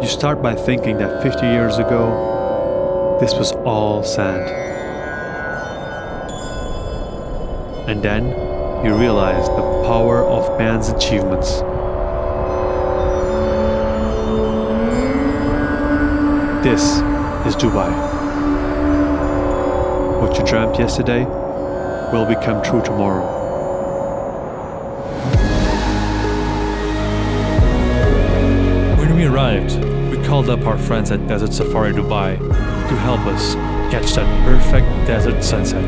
You start by thinking that 50 years ago, this was all sand. And then you realize the power of man's achievements. This is Dubai. What you dreamt yesterday will become true tomorrow. We called up our friends at Desert Safari Dubai to help us catch that perfect desert sunset.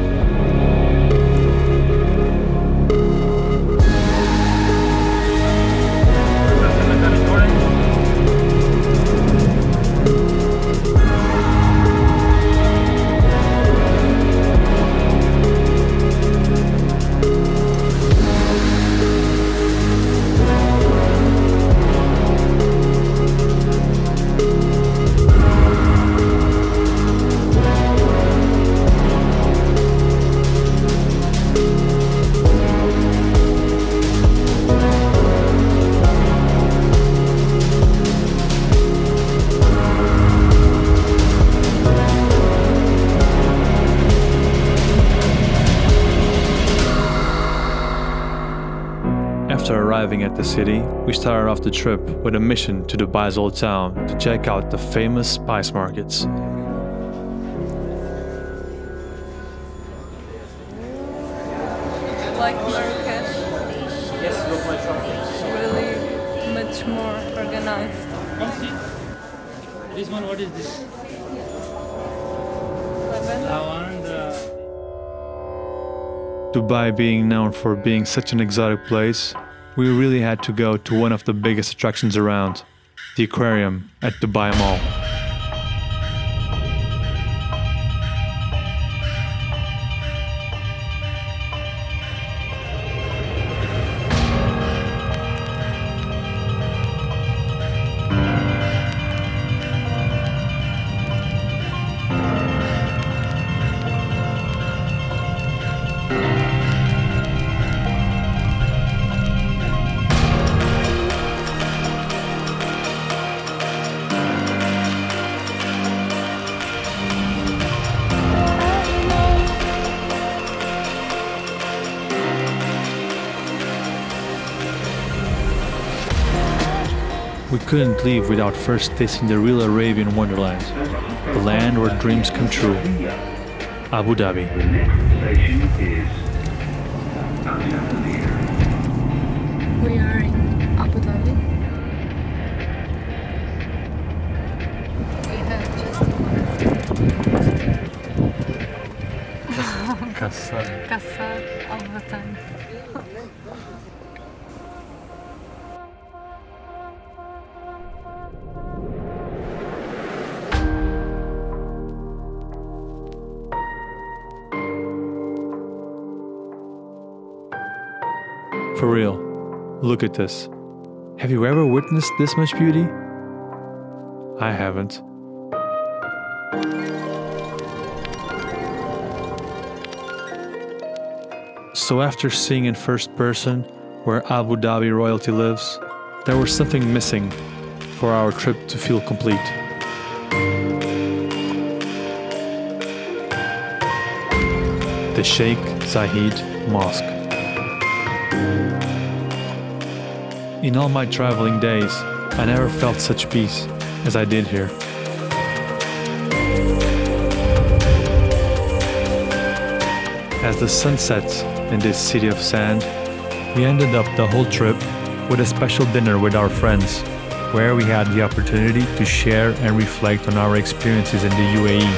After arriving at the city, we started off the trip with a mission to Dubai's old town to check out the famous spice markets. Like Marrakesh, it's really much more organized. Come see. This one, what is this? Lavanda. Dubai being known for being such an exotic place, we really had to go to one of the biggest attractions around, the aquarium at Dubai Mall. We couldn't leave without first tasting the real Arabian wonderland, the land where dreams come true, Abu Dhabi. The next station is Abu Dhabi. We are in Abu Dhabi. We have just Qasr Al Watan. For real, look at this. Have you ever witnessed this much beauty? I haven't. So after seeing in first person where Abu Dhabi royalty lives, there was something missing for our trip to feel complete. The Sheikh Zayed Mosque. In all my traveling days, I never felt such peace as I did here. As the sun sets in this city of sand, we ended up the whole trip with a special dinner with our friends, where we had the opportunity to share and reflect on our experiences in the UAE.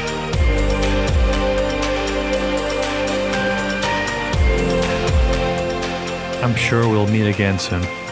I'm sure we'll meet again soon.